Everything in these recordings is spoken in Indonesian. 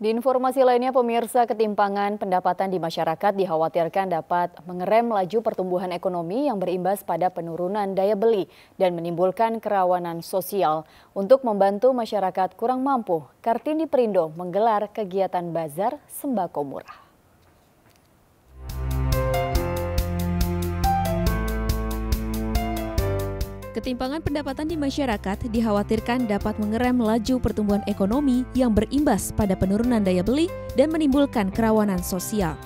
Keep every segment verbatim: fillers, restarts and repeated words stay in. Di informasi lainnya, pemirsa, ketimpangan pendapatan di masyarakat dikhawatirkan dapat mengerem laju pertumbuhan ekonomi yang berimbas pada penurunan daya beli dan menimbulkan kerawanan sosial. Untuk membantu masyarakat kurang mampu, Kartini Perindo menggelar kegiatan bazar sembako murah. Ketimpangan pendapatan di masyarakat dikhawatirkan dapat mengerem laju pertumbuhan ekonomi yang berimbas pada penurunan daya beli dan menimbulkan kerawanan sosial.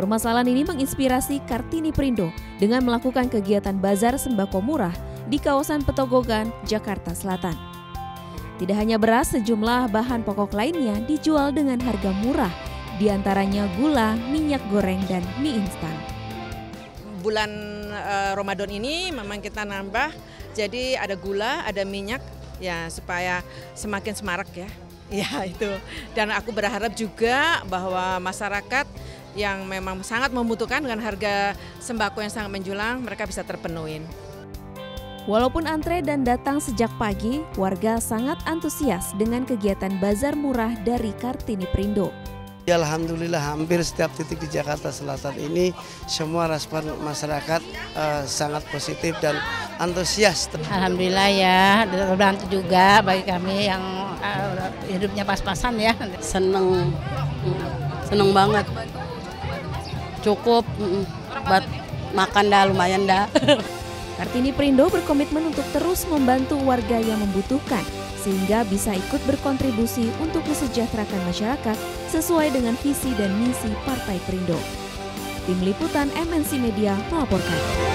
Permasalahan ini menginspirasi Kartini Perindo dengan melakukan kegiatan bazar sembako murah di kawasan Petogogan, Jakarta Selatan. Tidak hanya beras, sejumlah bahan pokok lainnya dijual dengan harga murah, diantaranya gula, minyak goreng, dan mie instan. Bulan uh, Ramadan ini memang kita nambah, jadi ada gula, ada minyak, ya supaya semakin semarak ya. Ya itu. Dan aku berharap juga bahwa masyarakat yang memang sangat membutuhkan dengan harga sembako yang sangat menjulang, mereka bisa terpenuhin. Walaupun antre dan datang sejak pagi, warga sangat antusias dengan kegiatan bazar murah dari Kartini Perindo. Ya, alhamdulillah hampir setiap titik di Jakarta Selatan ini semua respon masyarakat uh, sangat positif dan antusias. Alhamdulillah ya, terbantu juga bagi kami yang uh, hidupnya pas-pasan ya. Seneng, seneng banget. Cukup, buat makan dah lumayan dah. Kartini Perindo berkomitmen untuk terus membantu warga yang membutuhkan, sehingga bisa ikut berkontribusi untuk mesejahterakan masyarakat sesuai dengan visi dan misi Partai Perindo. Tim Liputan M N C Media melaporkan.